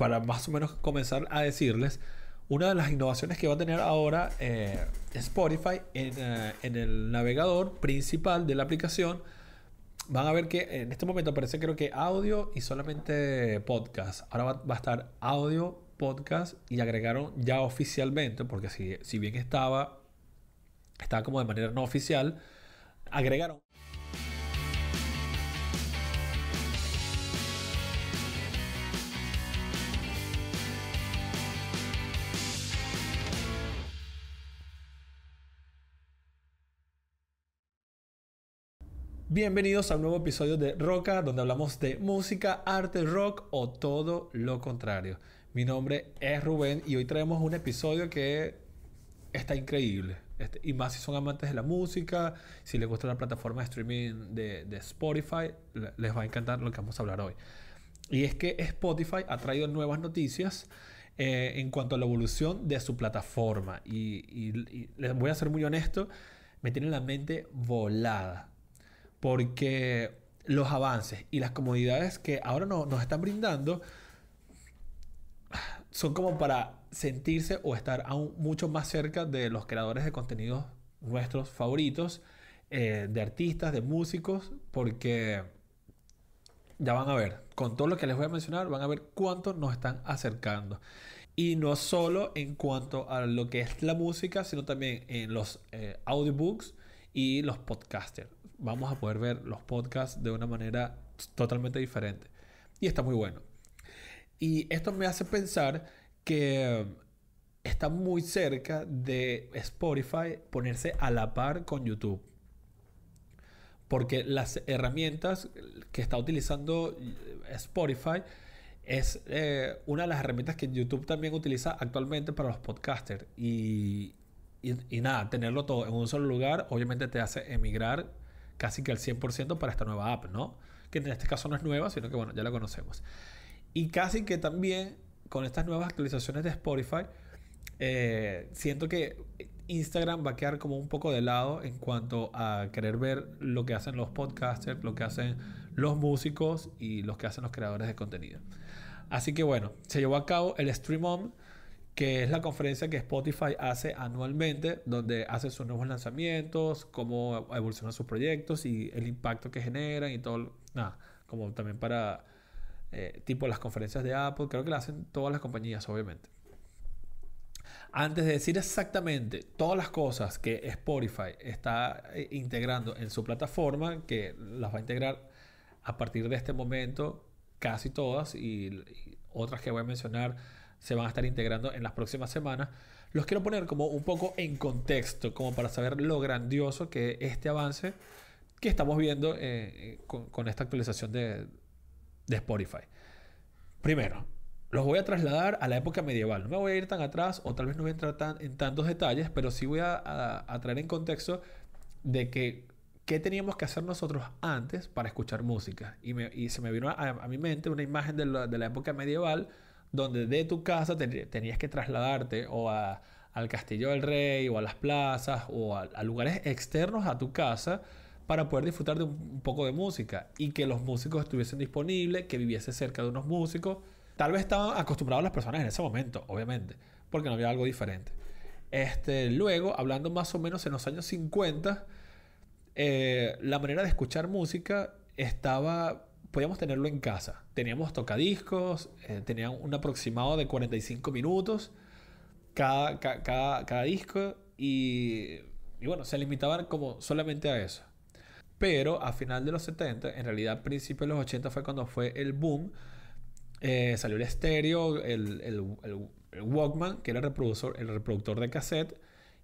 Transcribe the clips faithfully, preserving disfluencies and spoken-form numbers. para más o menos comenzar a decirles una de las innovaciones que va a tener ahora eh, Spotify en, eh, en el navegador principal de la aplicación. Van a ver que en este momento aparece creo que audio y solamente podcast. Ahora va, va a estar audio, podcast, y agregaron ya oficialmente, porque si, si bien estaba, estaba como de manera no oficial, agregaron. Bienvenidos a un nuevo episodio de Rocka, donde hablamos de música, arte, rock o todo lo contrario. Mi nombre es Rubén y hoy traemos un episodio que está increíble. Este, y más si son amantes de la música, si les gusta la plataforma de streaming de, de Spotify, les va a encantar lo que vamos a hablar hoy. Y es que Spotify ha traído nuevas noticias eh, en cuanto a la evolución de su plataforma. Y, y, y les voy a ser muy honesto, me tienen la mente volada. Porque los avances y las comodidades que ahora no, nos están brindando son como para sentirse o estar aún mucho más cerca de los creadores de contenidos nuestros favoritos, eh, de artistas, de músicos, porque ya van a ver, con todo lo que les voy a mencionar, van a ver cuánto nos están acercando. Y no solo en cuanto a lo que es la música, sino también en los eh, audiobooks y los podcasters. Vamos a poder ver los podcasts de una manera totalmente diferente. Y está muy bueno. Y esto me hace pensar que está muy cerca de Spotify ponerse a la par con YouTube. Porque las herramientas que está utilizando Spotify es eh, una de las herramientas que YouTube también utiliza actualmente para los podcasters. Y, y, y nada, tenerlo todo en un solo lugar obviamente te hace emigrar casi que al cien por ciento para esta nueva app, ¿no? Que en este caso no es nueva, sino que bueno, ya la conocemos. Y casi que también con estas nuevas actualizaciones de Spotify, eh, siento que Instagram va a quedar como un poco de lado en cuanto a querer ver lo que hacen los podcasters, lo que hacen los músicos y lo que hacen los creadores de contenido. Así que bueno, se llevó a cabo el Stream On, que es la conferencia que Spotify hace anualmente, donde hace sus nuevos lanzamientos, cómo evolucionan sus proyectos y el impacto que generan y todo. Nada, como también para eh, tipo las conferencias de Apple, creo que las hacen todas las compañías, obviamente. Antes de decir exactamente todas las cosas que Spotify está integrando en su plataforma, que las va a integrar a partir de este momento, casi todas, y, y otras que voy a mencionar se van a estar integrando en las próximas semanas. Los quiero poner como un poco en contexto, como para saber lo grandioso que es este avance que estamos viendo eh, con, con esta actualización de, de Spotify. Primero, los voy a trasladar a la época medieval. No me voy a ir tan atrás, o tal vez no voy a entrar tan, en tantos detalles, pero sí voy a, a, a traer en contexto de que qué teníamos que hacer nosotros antes para escuchar música. Y, me, y se me vino a, a mi mente una imagen de la, de la época medieval, donde de tu casa tenías que trasladarte o a, al Castillo del Rey o a las plazas o a, a lugares externos a tu casa para poder disfrutar de un, un poco de música y que los músicos estuviesen disponibles, que viviese cerca de unos músicos. Tal vez estaban acostumbrados las personas en ese momento, obviamente, porque no había algo diferente. Este, luego, hablando más o menos en los años cincuenta, eh, la manera de escuchar música estaba... podíamos tenerlo en casa. Teníamos tocadiscos, eh, tenían un aproximado de cuarenta y cinco minutos cada, ca, cada, cada disco y, y bueno, se limitaban como solamente a eso. Pero a final de los setenta, en realidad a principios de los ochenta fue cuando fue el boom. Eh, salió el estéreo, el, el, el, el Walkman, que era el reproductor, el reproductor de cassette,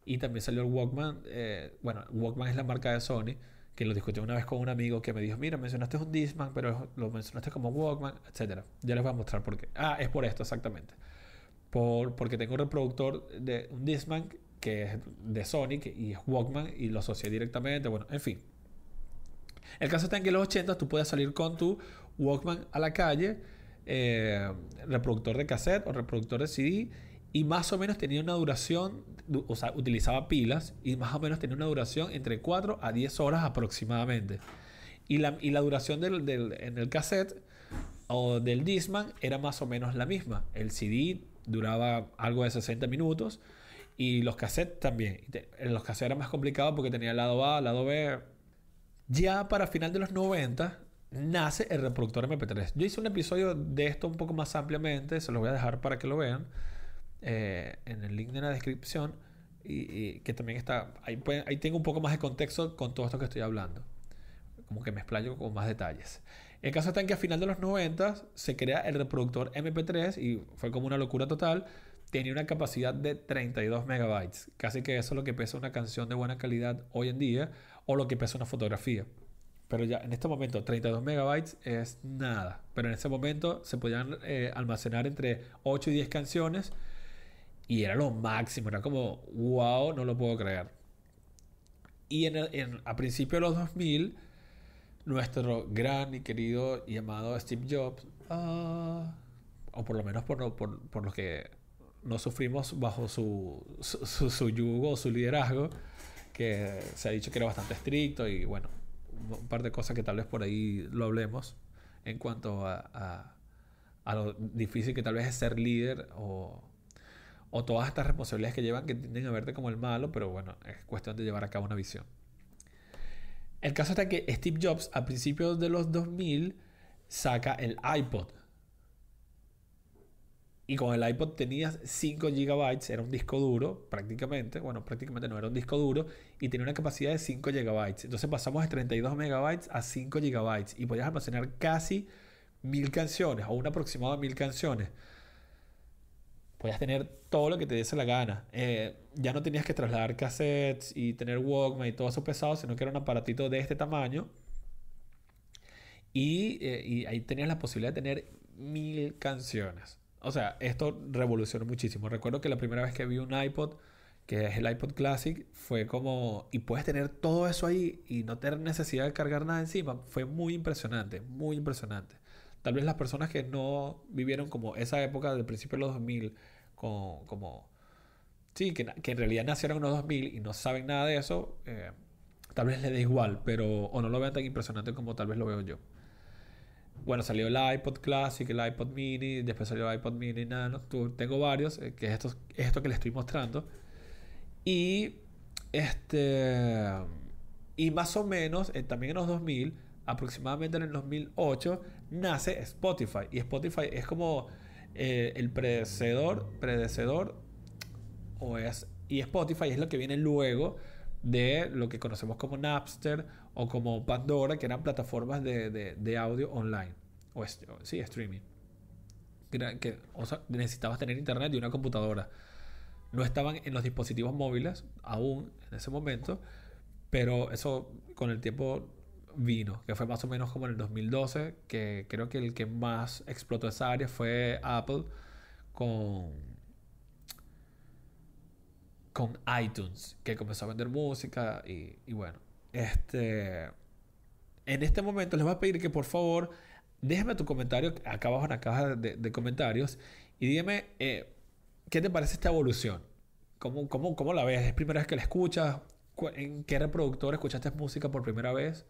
y también salió el Walkman. Eh, bueno, Walkman es la marca de Sony, que lo discutí una vez con un amigo que me dijo, mira, mencionaste un Discman, pero lo mencionaste como Walkman, etcétera. Ya les voy a mostrar por qué. Ah, es por esto, exactamente. Por, porque tengo un reproductor de un Discman que es de Sony que, y es Walkman y lo asocié directamente. Bueno, en fin. El caso está en que en los ochenta tú puedes salir con tu Walkman a la calle, eh, reproductor de cassette o reproductor de C D, y más o menos tenía una duración, o sea, utilizaba pilas y más o menos tenía una duración entre cuatro a diez horas aproximadamente. Y la, y la duración del, del, en el cassette o del Discman era más o menos la misma. El C D duraba algo de sesenta minutos y los cassettes también. Los cassettes era más complicado porque tenía el lado A, el lado B. Ya para final de los noventa nace el reproductor eme pe tres. Yo hice un episodio de esto un poco más ampliamente, se los voy a dejar para que lo vean eh, en el link de la descripción, y, y que también está ahí, pueden, ahí tengo un poco más de contexto con todo esto que estoy hablando, como que me explayo con más detalles. El caso está en que a final de los noventa se crea el reproductor eme pe tres y fue como una locura total. Tenía una capacidad de treinta y dos megabytes, casi que eso es lo que pesa una canción de buena calidad hoy en día o lo que pesa una fotografía. Pero ya en este momento treinta y dos megabytes es nada, pero en ese momento se podían eh, almacenar entre ocho y diez canciones y era lo máximo, era como wow, no lo puedo creer. Y en, en, a principios de los dos mil, nuestro gran y querido y amado Steve Jobs, uh, o por lo menos por, por, por lo que no sufrimos bajo su, su, su, su yugo o su liderazgo, que se ha dicho que era bastante estricto y bueno, un par de cosas que tal vez por ahí lo hablemos en cuanto a, a, a lo difícil que tal vez es ser líder o, o todas estas responsabilidades que llevan que tienden a verte como el malo, pero bueno, es cuestión de llevar a cabo una visión. El caso está que Steve Jobs a principios de los dos mil saca el iPod. Y con el iPod tenías cinco gigabytes, era un disco duro prácticamente, bueno, prácticamente no era un disco duro, y tenía una capacidad de cinco gigabytes. Entonces pasamos de treinta y dos megabytes a cinco gigabytes y podías almacenar casi mil canciones o un aproximado de mil canciones. Podías tener todo lo que te diese la gana. Eh, ya no tenías que trasladar cassettes y tener Walkman y todo eso pesado, sino que era un aparatito de este tamaño. Y, eh, y ahí tenías la posibilidad de tener mil canciones. O sea, esto revolucionó muchísimo. Recuerdo que la primera vez que vi un iPod, que es el iPod Classic, fue como... Y puedes tener todo eso ahí y no tener necesidad de cargar nada encima. Fue muy impresionante, muy impresionante. Tal vez las personas que no vivieron como esa época del principio de los dos mil, como, como sí, que, que en realidad nacieron en los dos mil y no saben nada de eso, eh, tal vez les dé igual, pero o no lo vean tan impresionante como tal vez lo veo yo. Bueno, salió el iPod Classic, el iPod Mini, después salió el iPod Mini Nano. Tengo varios, eh, que es esto, esto que les estoy mostrando. Y, este, y más o menos, eh, también en los dos mil... aproximadamente en el dos mil ocho nace Spotify, y Spotify es como eh, el predecedor predecedor o es, y Spotify es lo que viene luego de lo que conocemos como Napster o como Pandora, que eran plataformas de, de, de audio online o, es, o sí, streaming, que, que o sea, necesitabas tener internet y una computadora. No estaban en los dispositivos móviles aún en ese momento, pero eso con el tiempo vino, que fue más o menos como en el dos mil doce, que creo que el que más explotó esa área fue Apple con, con iTunes, que comenzó a vender música y, y bueno, este, en este momento les voy a pedir que por favor déjame tu comentario acá abajo en la caja de, de comentarios y dime eh, qué te parece esta evolución, ¿Cómo, cómo, cómo la ves? ¿Es primera vez que la escuchas? ¿En qué reproductor escuchaste música por primera vez?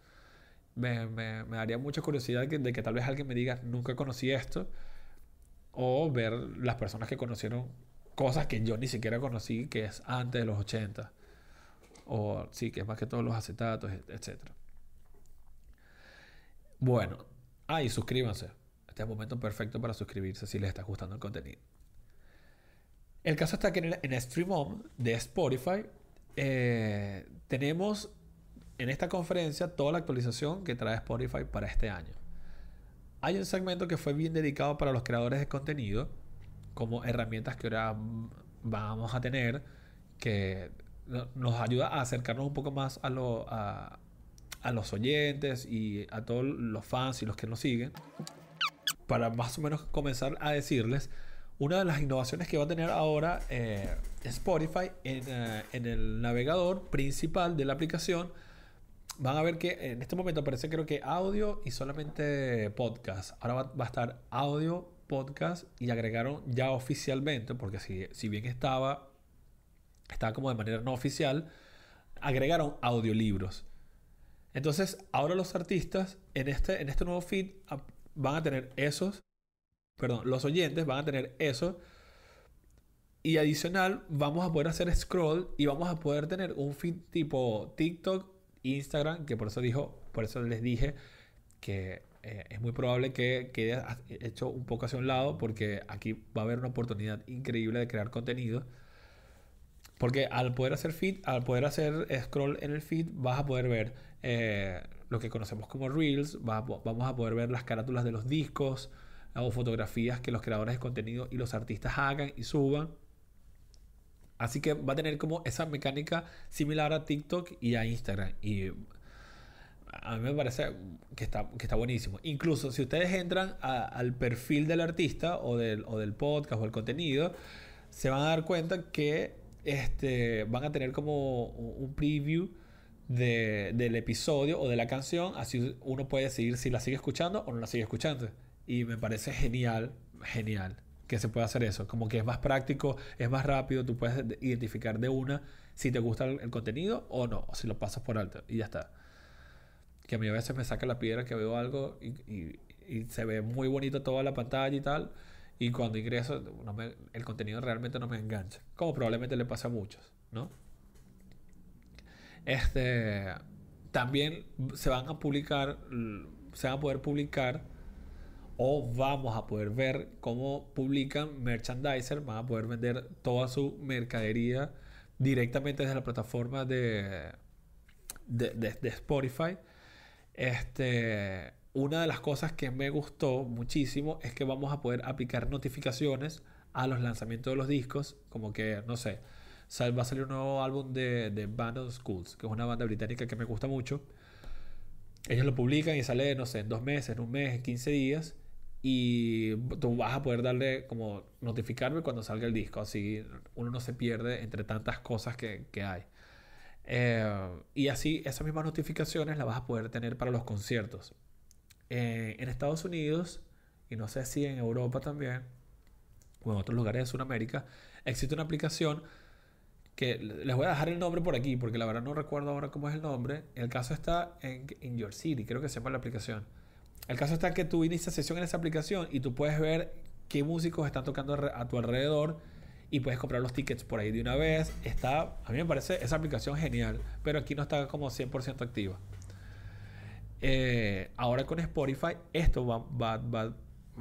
Me, me, me daría mucha curiosidad que, de que tal vez alguien me diga nunca conocí esto, o ver las personas que conocieron cosas que yo ni siquiera conocí, que es antes de los ochenta, o sí, que es más que todos los acetatos, etcétera. Bueno, ah, y suscríbanse, este es el momento perfecto para suscribirse si les está gustando el contenido. El caso está que en, el, en el Stream On de Spotify eh, tenemos en esta conferencia toda la actualización que trae Spotify para este año. Hay un segmento que fue bien dedicado para los creadores de contenido, como herramientas que ahora vamos a tener, que nos ayuda a acercarnos un poco más a, lo, a, a los oyentes y a todos los fans y los que nos siguen, para más o menos comenzar a decirles una de las innovaciones que va a tener ahora eh, Spotify en, eh, en el navegador principal de la aplicación. Van a ver que en este momento aparece creo que audio y solamente podcast. Ahora va, va a estar audio, podcast, y agregaron ya oficialmente, porque si, si bien estaba, estaba como de manera no oficial, agregaron audiolibros. Entonces ahora los artistas en este, en este nuevo feed van a tener esos, perdón, los oyentes van a tener eso. Y adicional, vamos a poder hacer scroll y vamos a poder tener un feed tipo TikTok, Instagram, que por eso dijo, por eso les dije que eh, es muy probable que quede hecho un poco hacia un lado, porque aquí va a haber una oportunidad increíble de crear contenido. Porque al poder hacer feed, al poder hacer scroll en el feed, vas a poder ver eh, lo que conocemos como Reels, va, vamos a poder ver las carátulas de los discos o fotografías que los creadores de contenido y los artistas hagan y suban. Así que va a tener como esa mecánica similar a TikTok y a Instagram. Y a mí me parece que está, que está buenísimo. Incluso si ustedes entran a, al perfil del artista o del, o del podcast o el contenido, se van a dar cuenta que Este, van a tener como un preview de, del episodio o de la canción, así uno puede decidir si la sigue escuchando o no la sigue escuchando. Y me parece genial, genial que se pueda hacer eso, como que es más práctico, es más rápido, tú puedes identificar de una si te gusta el, el contenido o no, o si lo pasas por alto y ya está. Que a mí a veces me saca la piedra que veo algo y, y, y se ve muy bonito toda la pantalla y tal, y cuando ingreso, no me, el contenido realmente no me engancha, como probablemente le pasa a muchos, ¿no? Este, también se van a publicar, se van a poder publicar, o vamos a poder ver cómo publican merchandisers, van a poder vender toda su mercadería directamente desde la plataforma de, de, de, de Spotify. Este... Una de las cosas que me gustó muchísimo es que vamos a poder aplicar notificaciones a los lanzamientos de los discos. Como que, no sé, va a salir un nuevo álbum de, de Band of Schools, que es una banda británica que me gusta mucho. Ellos lo publican y sale, no sé, en dos meses, en un mes, en quince días. Y tú vas a poder darle como notificarme cuando salga el disco. Así uno no se pierde entre tantas cosas que, que hay. Eh, y así esas mismas notificaciones las vas a poder tener para los conciertos. Eh, en Estados Unidos, y no sé si en Europa también o en otros lugares de Sudamérica, existe una aplicación que les voy a dejar el nombre por aquí porque la verdad no recuerdo ahora cómo es el nombre. El caso está en In Your City, creo que se llama la aplicación. El caso está que tú inicias sesión en esa aplicación y tú puedes ver qué músicos están tocando a tu alrededor y puedes comprar los tickets por ahí de una vez. Está, a mí me parece esa aplicación genial, pero aquí no está como cien por ciento activa. Eh, ahora con Spotify esto va, va, va,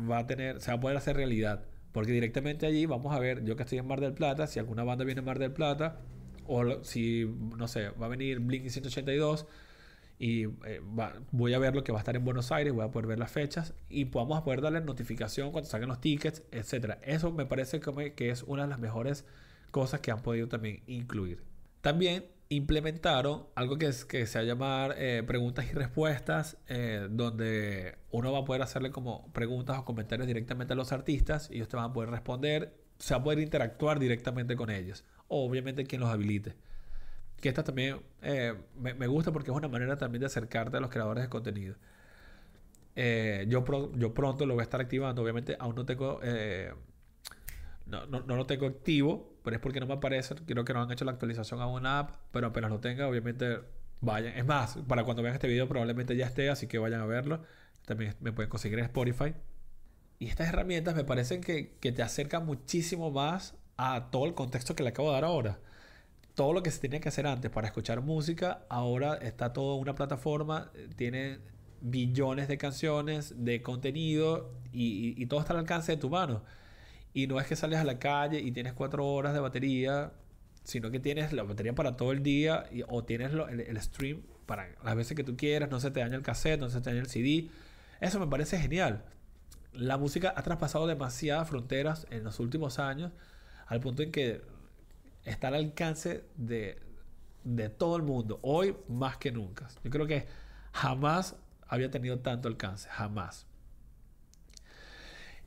va a tener, se va a poder hacer realidad, porque directamente allí vamos a ver, yo que estoy en Mar del Plata, si alguna banda viene a Mar del Plata o si, no sé, va a venir Blink ciento ochenta y dos y eh, va, voy a ver lo que va a estar en Buenos Aires, voy a poder ver las fechas y podamos poder darle notificación cuando salgan los tickets, etcétera. Eso me parece que es una de las mejores cosas que han podido también incluir. También implementaron algo que, es, que se va a llamar eh, preguntas y respuestas, eh, donde uno va a poder hacerle como preguntas o comentarios directamente a los artistas y ellos te van a poder responder, se va a poder interactuar directamente con ellos, obviamente quien los habilite. Que esta también eh, me, me gusta porque es una manera también de acercarte a los creadores de contenido. Eh, yo, pro, yo pronto lo voy a estar activando, obviamente aún no tengo... Eh, No, no, no lo tengo activo, pero es porque no me aparece. Creo que no han hecho la actualización a una app, pero apenas lo tenga, obviamente vayan. Es más, para cuando vean este video probablemente ya esté, así que vayan a verlo. También me pueden conseguir en Spotify. Y estas herramientas me parecen que, que te acercan muchísimo más a todo el contexto que le acabo de dar ahora. Todo lo que se tenía que hacer antes para escuchar música, ahora está todo en una plataforma, tiene billones de canciones, de contenido y, y, y todo está al alcance de tu mano. Y no es que sales a la calle y tienes cuatro horas de batería, sino que tienes la batería para todo el día y, o tienes lo, el, el stream para las veces que tú quieras, no se te daña el cassette, no se te daña el C D. Eso me parece genial. La música ha traspasado demasiadas fronteras en los últimos años, al punto en que está al alcance de, de todo el mundo, hoy más que nunca. Yo creo que jamás había tenido tanto alcance, jamás.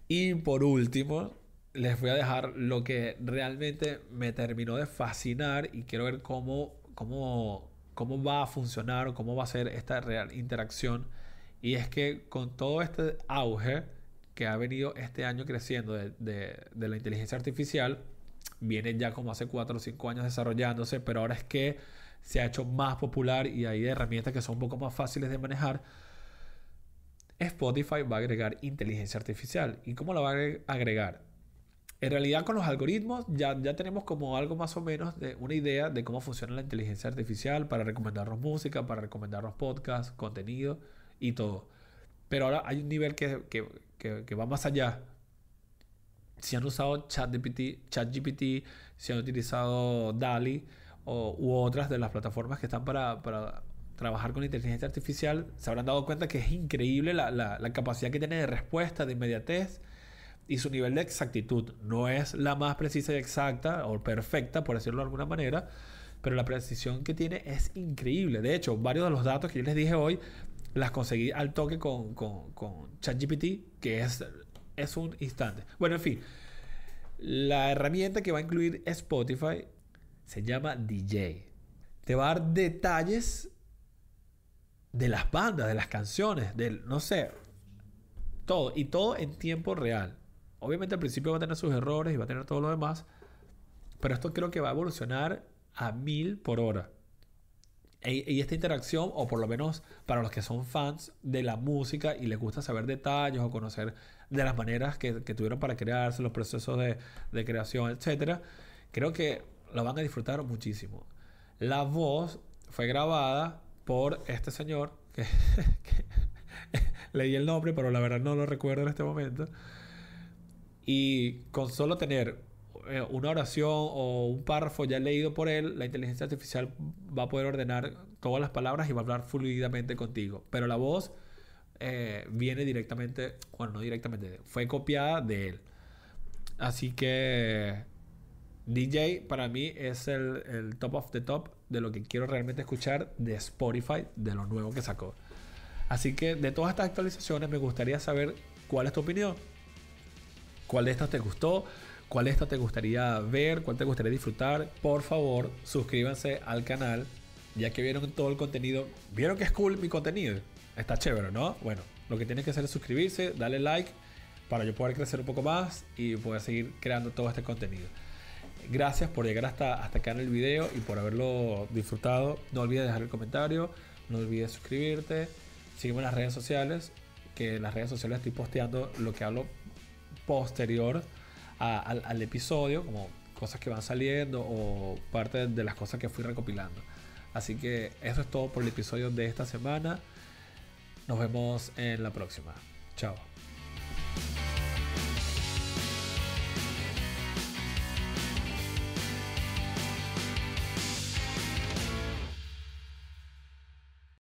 Y por último, les voy a dejar lo que realmente me terminó de fascinar y quiero ver cómo, cómo, cómo va a funcionar o cómo va a ser esta real interacción. Y es que con todo este auge que ha venido este año creciendo de, de, de la inteligencia artificial, viene ya como hace cuatro o cinco años desarrollándose, pero ahora es que se ha hecho más popular y hay herramientas que son un poco más fáciles de manejar. Spotify va a agregar inteligencia artificial. ¿Y cómo la va a agregar? En realidad, con los algoritmos ya, ya tenemos como algo más o menos de una idea de cómo funciona la inteligencia artificial para recomendarnos música, para recomendarnos podcasts, contenido y todo. Pero ahora hay un nivel que, que, que, que va más allá. Si han usado ChatGPT, ChatGPT, si han utilizado DALL-E o, u otras de las plataformas que están para, para trabajar con inteligencia artificial, se habrán dado cuenta que es increíble la, la, la capacidad que tiene de respuesta, de inmediatez y su nivel de exactitud. No es la más precisa y exacta o perfecta, por decirlo de alguna manera, pero la precisión que tiene es increíble. De hecho, varios de los datos que yo les dije hoy las conseguí al toque con, con, con ChatGPT, que es, es un instante. Bueno, en fin, la herramienta que va a incluir Spotify se llama D J. Te va a dar detalles de las bandas, de las canciones, del, no sé, todo. Y todo en tiempo real. Obviamente al principio va a tener sus errores y va a tener todo lo demás, pero esto creo que va a evolucionar a mil por hora. Y esta interacción, o por lo menos para los que son fans de la música y les gusta saber detalles o conocer de las maneras que, que tuvieron para crearse, los procesos de, de creación, etcétera, creo que la van a disfrutar muchísimo. La voz fue grabada por este señor que, que leí el nombre, pero la verdad no lo recuerdo en este momento. Y con solo tener una oración o un párrafo ya leído por él, la inteligencia artificial va a poder ordenar todas las palabras y va a hablar fluidamente contigo. Pero la voz eh, viene directamente, bueno, no directamente, fue copiada de él. Así que D J para mí es el, el top of the top de lo que quiero realmente escuchar de Spotify, de lo nuevo que sacó. Así que de todas estas actualizaciones me gustaría saber cuál es tu opinión. ¿Cuál de estas te gustó? ¿Cuál de estas te gustaría ver? ¿Cuál te gustaría disfrutar? Por favor, suscríbanse al canal. Ya que vieron todo el contenido, vieron que es cool mi contenido. Está chévere, ¿no? Bueno, lo que tienes que hacer es suscribirse, darle like para yo poder crecer un poco más y poder seguir creando todo este contenido. Gracias por llegar hasta, hasta acá en el video y por haberlo disfrutado. No olvides dejar el comentario, no olvides suscribirte. Sígueme en las redes sociales, que en las redes sociales estoy posteando lo que hablo posterior a, al, al episodio, como cosas que van saliendo o parte de las cosas que fui recopilando. Así que eso es todo por el episodio de esta semana. Nos vemos en la próxima. Chao.